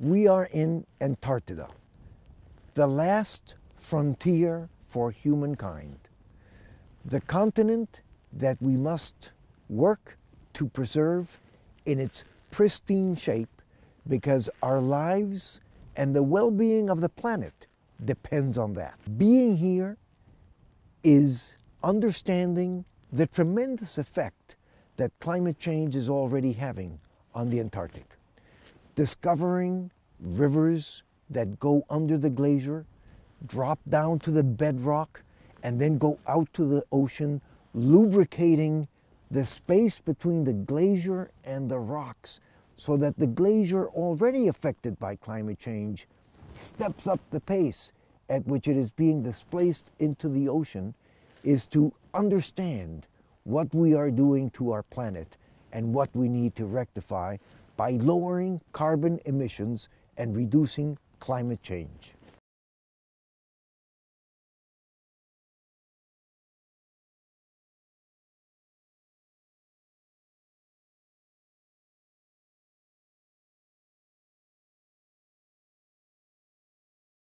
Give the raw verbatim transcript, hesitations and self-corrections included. We are in Antarctica, the last frontier for humankind, the continent that we must work to preserve in its pristine shape, because our lives and the well-being of the planet depends on that. Being here is understanding the tremendous effect that climate change is already having on the Antarctic. Discovering rivers that go under the glacier, drop down to the bedrock, and then go out to the ocean, lubricating the space between the glacier and the rocks, so that the glacier, already affected by climate change, steps up the pace at which it is being displaced into the ocean, is to understand what we are doing to our planet and what we need to rectify by lowering carbon emissions and reducing climate change.